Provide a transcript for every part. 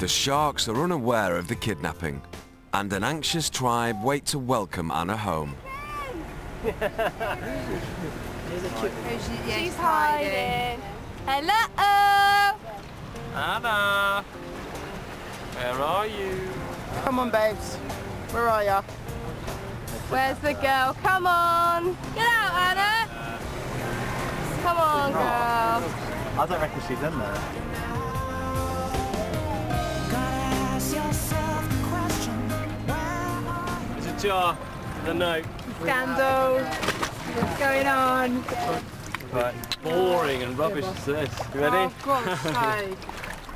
The Sharks are unaware of the kidnapping, and an anxious tribe wait to welcome Anna home. She's hiding. Hello! Anna! Where are you? Come on, babes. Where are ya? Where's the girl? Come on! Get out, Anna! Come on, girl. I don't reckon she's in there. There's a jar and a note. Scandal. What's going on? Right, boring and rubbish is this. You ready? Oh,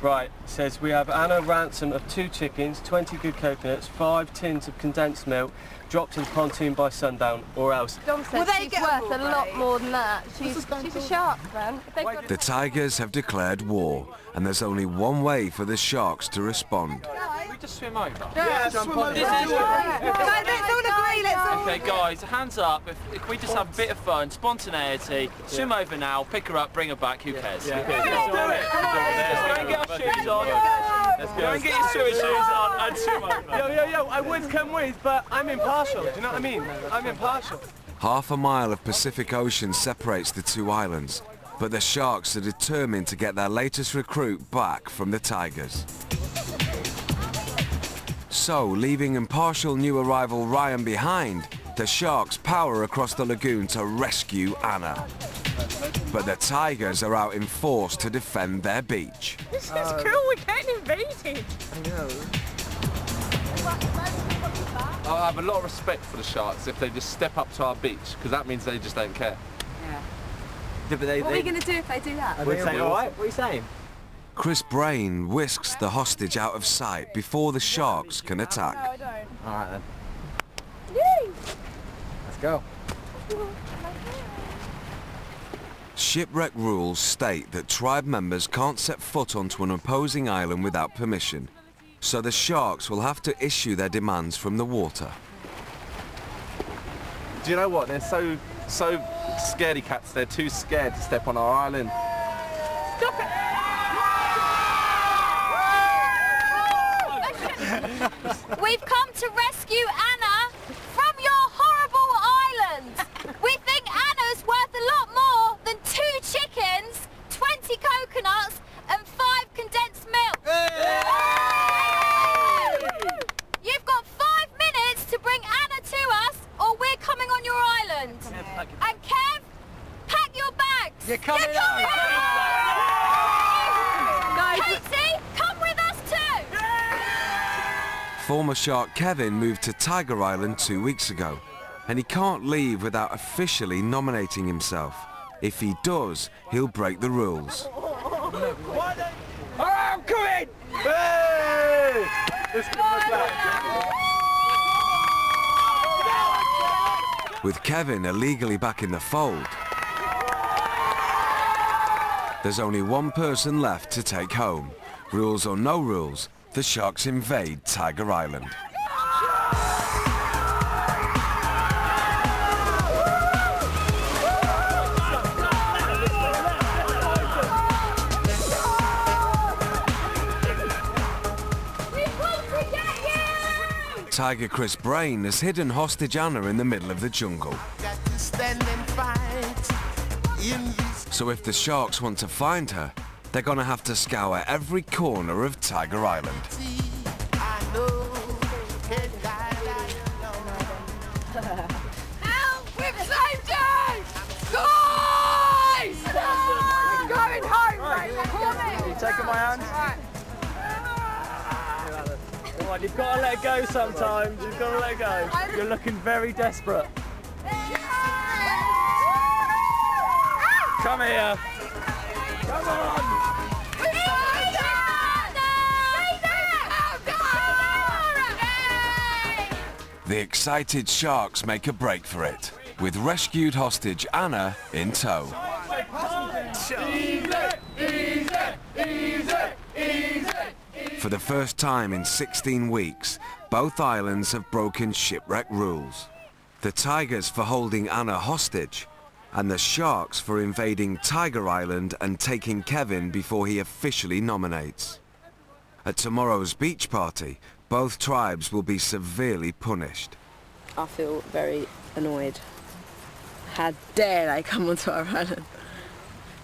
right, it says we have Anna ransom of 2 chickens, 20 good coconuts, 5 tins of condensed milk, dropped in the pontoon by sundown, or else. Well, they get worth a lot more than that. She's a shark, man. The Tigers have declared war, and there's only one way for the Sharks to respond. We just swim over. Yeah, jump on. Let's all agree, let's all. Okay, guys, hands up. If we just have a bit of fun, spontaneity, swim over now, pick her up, bring her back. Who cares? Yeah. Yeah. Let's go and get our shoes on. Let's go and get your swimming shoes on and swim over. Yo, I would come with, but I'm impartial. Do you know what I mean? I'm impartial. Half a mile of Pacific Ocean separates the 2 islands, but the Sharks are determined to get their latest recruit back from the Tigers. So, leaving impartial new arrival Ryan behind, the Sharks power across the lagoon to rescue Anna. But the Tigers are out in force to defend their beach. This is cool, we're getting invaded. I know. I have a lot of respect for the Sharks if they just step up to our beach, because that means they just don't care. Yeah. What are we going to do if they do that? We're saying, all right, what are you saying? Chris Brain whisks the hostage out of sight before the Sharks can attack. No, I don't. All right, then. Yay! Let's go. Shipwreck rules state that tribe members can't set foot onto an opposing island without permission, so the Sharks will have to issue their demands from the water. Do you know what? They're so scaredy cats, they're too scared to step on our island. Stop it! We've come to rescue Anna from your horrible island. We think Anna's worth a lot more than 2 chickens, 20 coconuts and 5 condensed milk. Yay! You've got 5 minutes to bring Anna to us or we're coming on your island. And Kev, pack your bags. You're coming on! Former shark Kevin moved to Tiger Island 2 weeks ago, and he can't leave without officially nominating himself. If he does, he'll break the rules. I'm coming! Hey! With Kevin illegally back in the fold, there's only one person left to take home. Rules or no rules, the Sharks invade Tiger Island. Tiger Chris Brain has hidden hostage Anna in the middle of the jungle. So if the Sharks want to find her, they're going to have to scour every corner of Tiger Island. Help! We've saved you! Guys! We're going home, right? Are you taking my hand? Right. All right, you've got to let go sometimes. You've got to let go. You're looking very desperate. Come here. Come on! The excited Sharks make a break for it, with rescued hostage Anna in tow. For the first time in 16 weeks, both islands have broken shipwreck rules. The Tigers for holding Anna hostage, and the Sharks for invading Tiger Island and taking Kevin before he officially nominates. At tomorrow's beach party, both tribes will be severely punished. I feel very annoyed. How dare they come onto our island?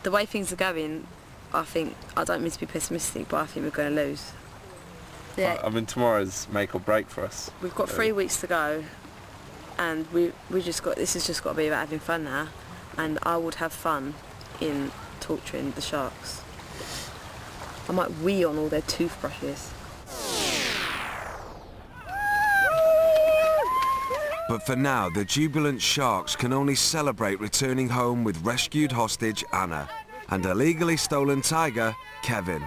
The way things are going, I think, I don't mean to be pessimistic, but I think we're going to lose. Yeah. I mean, tomorrow's make or break for us. We've got 3 weeks to go, and we just got, this has just got to be about having fun now, and I would have fun in torturing the sharks. I might wee on all their toothbrushes. But for now, the jubilant sharks can only celebrate returning home with rescued hostage Anna and a legally stolen tiger, Kevin.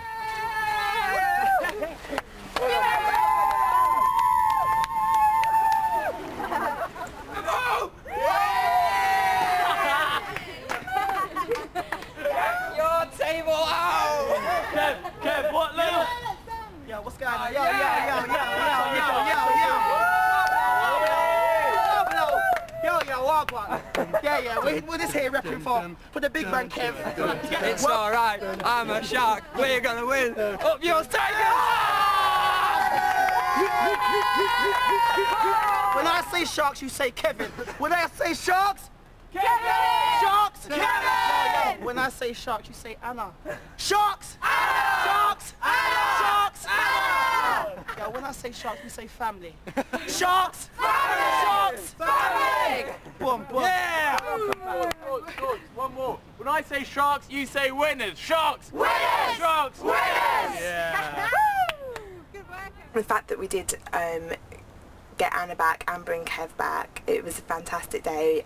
It's all right. I'm a shark. We're gonna win. Up yours, Tigers! When I say sharks, you say Kevin. When I say sharks, Kevin. Sharks, Kevin. When I say sharks, you say Anna. Sharks, Anna. Sharks, Anna. Sharks, Anna. Yeah, when I say sharks, you say family. Sharks, family. Sharks, family. Boom, boom. Yeah. One more. When I say sharks, you say winners. Sharks! Winners! Sharks! Winners! Yeah. Good work. The fact that we did get Anna back and bring Kev back, it was a fantastic day.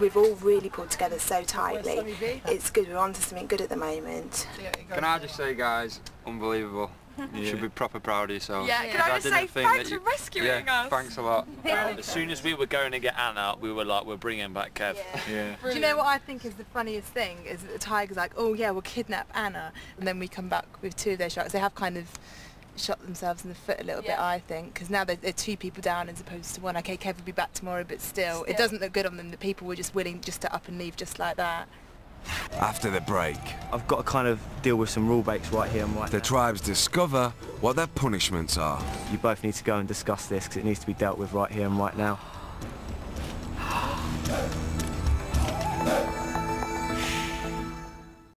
We've all really pulled together so tightly. It's good. We're on to something good at the moment. Can I just say, guys, unbelievable. You should be proper proud of yourself. Yeah, can I just say thanks for rescuing us. Thanks a lot. As soon as we were going to get Anna, we were like, we're bringing back Kev. Yeah. Do you know what I think is the funniest thing? Is that the tiger's like, oh yeah, we'll kidnap Anna. And then we come back with two of their sharks. They have kind of shot themselves in the foot a little bit, I think, because now they're two people down as opposed to one. Okay, Kev will be back tomorrow, but still, it doesn't look good on them. The people were just willing just to up and leave just like that. After the break, I've got to kind of deal with some rule breaks right here and right now. The tribes discover what their punishments are. You both need to go and discuss this because it needs to be dealt with right here and right now.